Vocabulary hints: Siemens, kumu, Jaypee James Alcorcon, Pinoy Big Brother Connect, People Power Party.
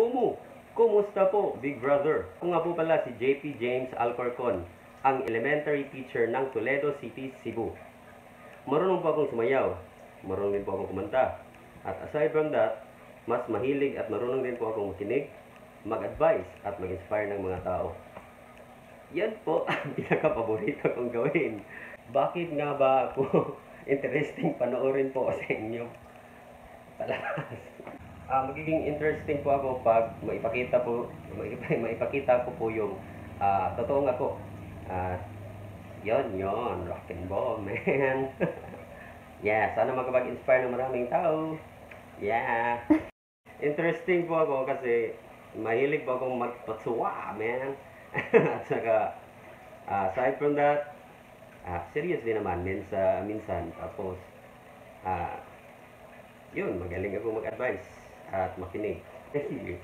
Kumu, kumusta po, Big Brother? Ako nga po pala si Jaypee James Alcorcon, ang elementary teacher ng Toledo City, Cebu. Marunong po akong sumayaw, marunong din po akong kumanta. At aside from that, mas mahilig at marunong din po akong makinig, mag-advise at mag-inspire ng mga tao. Yan po ang pinaka-paborito kong gawin. Bakit nga ba ako interesting panoorin po sa inyo? Talagas. Magiging interesting po ako pag maipakita ko po yung totoong ako. Yon, rock and ball, man. Yeah, sana magkapag-inspire ng maraming tao. Yeah. Interesting po ako kasi mahilig po akong magpatsuwa, man. At saka, aside from that, serious din naman minsan. Tapos, yun, magaling ako mag-advise at makinig.